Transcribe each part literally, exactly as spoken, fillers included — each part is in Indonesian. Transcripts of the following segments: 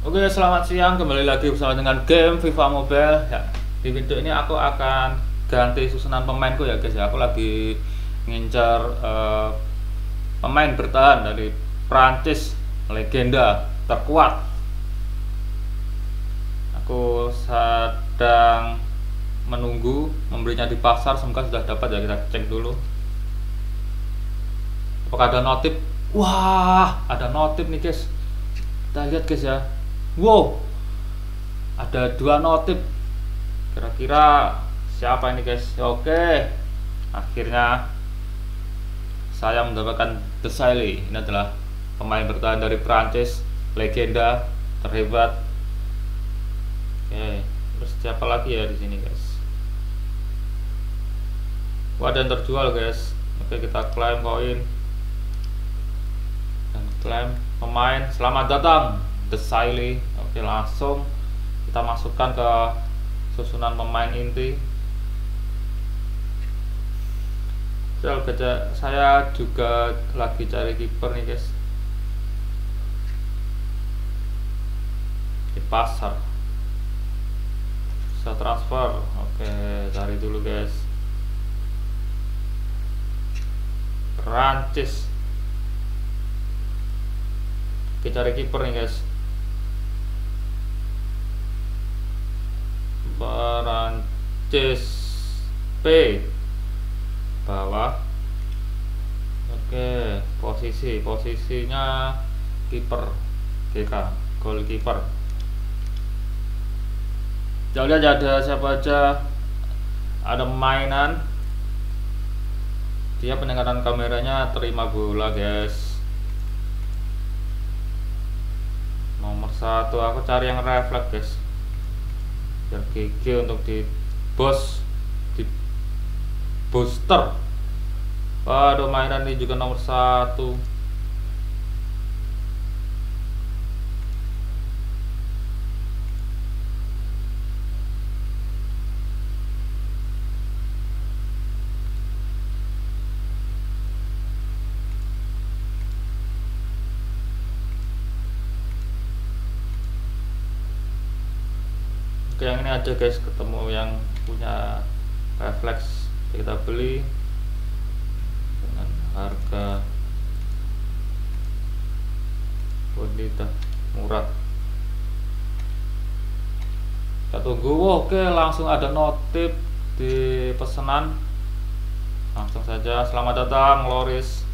Oke, selamat siang, kembali lagi bersama dengan game FIFA Mobile ya. Di video ini aku akan ganti susunan pemainku ya guys ya. Aku lagi ngincar uh, pemain bertahan dari Prancis, legenda terkuat. Aku sedang menunggu membelinya di pasar, semoga sudah dapat ya. Kita cek dulu apakah ada notif. Wah, ada notif nih guys, kita lihat guys ya. Wow, ada dua notif. Kira-kira siapa ini guys? Oke, akhirnya saya mendapatkan Desailly. Ini adalah pemain bertahan dari Prancis, legenda terhebat. Oke, terus siapa lagi ya di sini guys? Wah, ada yang terjual guys. Oke, kita klaim koin dan klaim pemain. Selamat datang Desailly. Oke, langsung kita masukkan ke susunan pemain inti. Saya juga lagi cari kiper nih guys di pasar. Bisa transfer. Oke, cari dulu guys. Prancis. Oke, cari kiper nih guys. Prancis P bawah. Oke, posisi posisinya kiper G K, goalkeeper. Kita lihat ada siapa aja. Ada mainan. Dia peningkatan kameranya terima bola guys. Nomor satu, aku cari yang refleks guys. Biar gigi untuk di bos, di booster. Waduh, mainan ini juga nomor satu. Oke, yang ini aja guys, ketemu yang punya refleks. Kita beli dengan harga bonita murah. Kita tunggu. Oke, langsung ada notif di pesanan. Langsung saja, selamat datang Loris.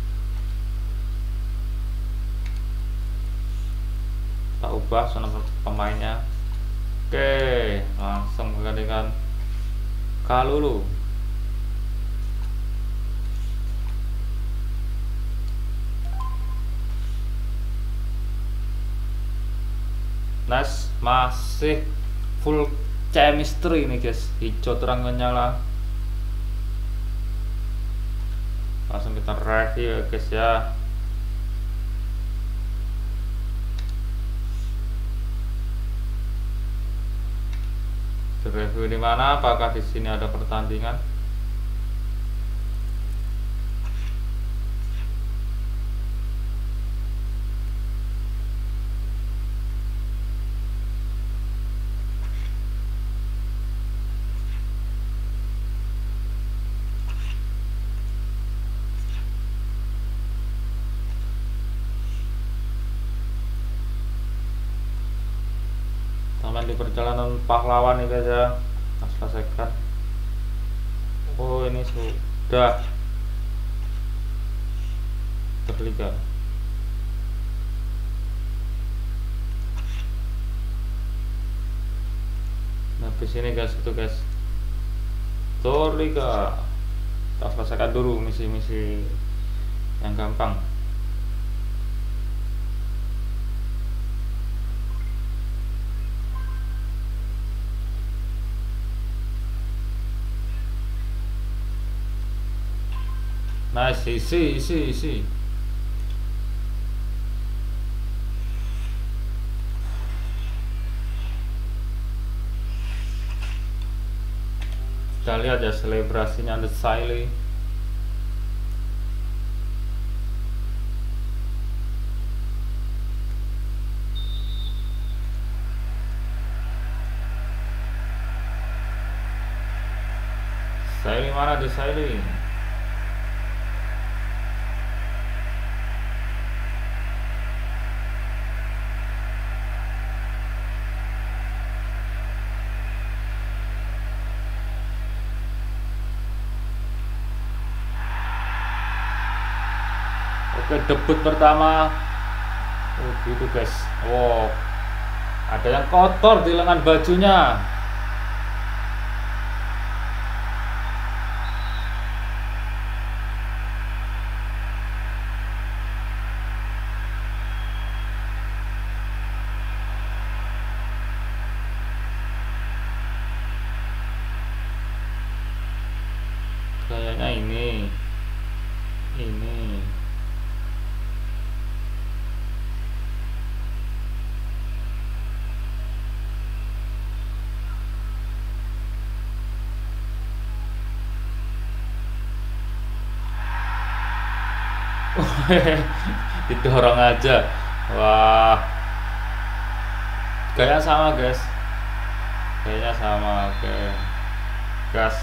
Kita ubah nomor pemainnya. Oke, langsung menggantikan Kalulu. Nice, masih full chemistry nih guys, hijau terang menyala. Langsung kita review ya guys ya. Review di mana? Apakah di sini ada pertandingan? Di perjalanan pahlawan nih guys ya, harus selesaikan. Oh, ini sudah terliga. Nah, di sini guys, itu guys terliga. Kita selesaikan dulu misi-misi yang gampang. Nice, isi, isi, isi. Kita lihat ya selebrasinya Desailly. Desailly mana Desailly? Oke, debut pertama. Oh, gitu guys. Wow, ada yang kotor di lengan bajunya. Kayaknya ini, ini. Didorong aja. Wah, gaya sama guys, gayanya sama. Oke, okay. Gas.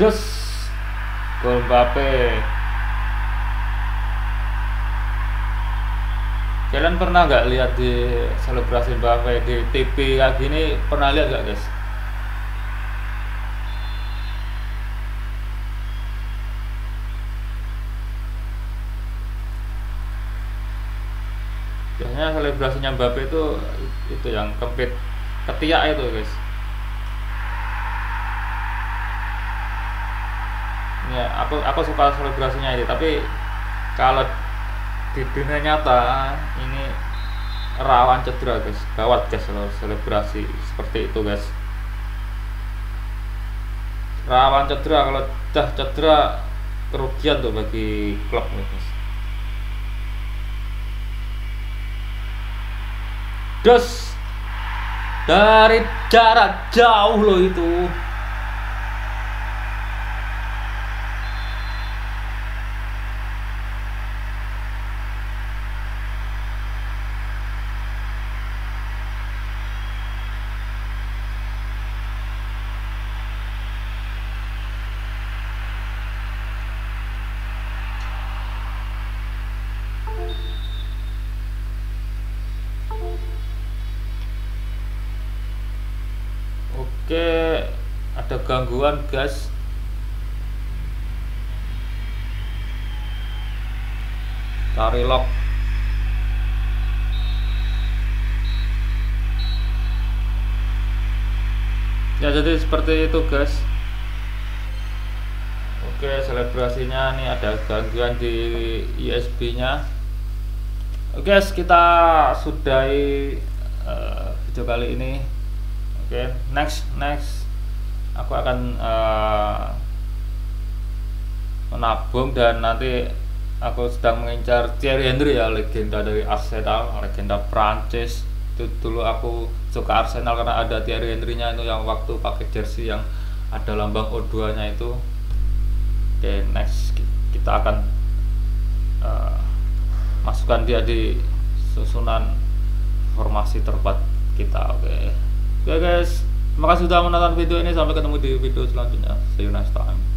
Dus, gol Mbappe. Kalian pernah nggak lihat di selebrasi Mbappe di T V kayak gini? Pernah lihat nggak guys? Biasanya selebrasinya Mbappe itu itu yang kempit, ketiak itu guys. Ya, aku aku suka selebrasinya ini, tapi kalau di dunia nyata ini rawan cedera guys, gawat guys kalau selebrasi seperti itu guys, rawan cedera. Kalau dah cedera kerugian tuh bagi klub guys. Dus, dari jarak jauh loh itu. Oke, ada gangguan guys. Tarik lock. Ya, jadi seperti itu guys. Oke, selebrasinya nih ada gangguan di U S B-nya. Oke guys, kita sudahi uh, video kali ini. Oke, okay, next next aku akan uh, menabung, dan nanti aku sedang mengincar Thierry Henry ya, legenda dari Arsenal, legenda Prancis. Itu dulu aku suka Arsenal karena ada Thierry Henry-nya itu, yang waktu pakai jersey yang ada lambang O dua-nya itu. Oke, okay, next kita akan uh, masukkan dia di susunan formasi terbaik kita. Oke. Okay. Oke guys, terima kasih sudah menonton video ini. Sampai ketemu di video selanjutnya. See you next time.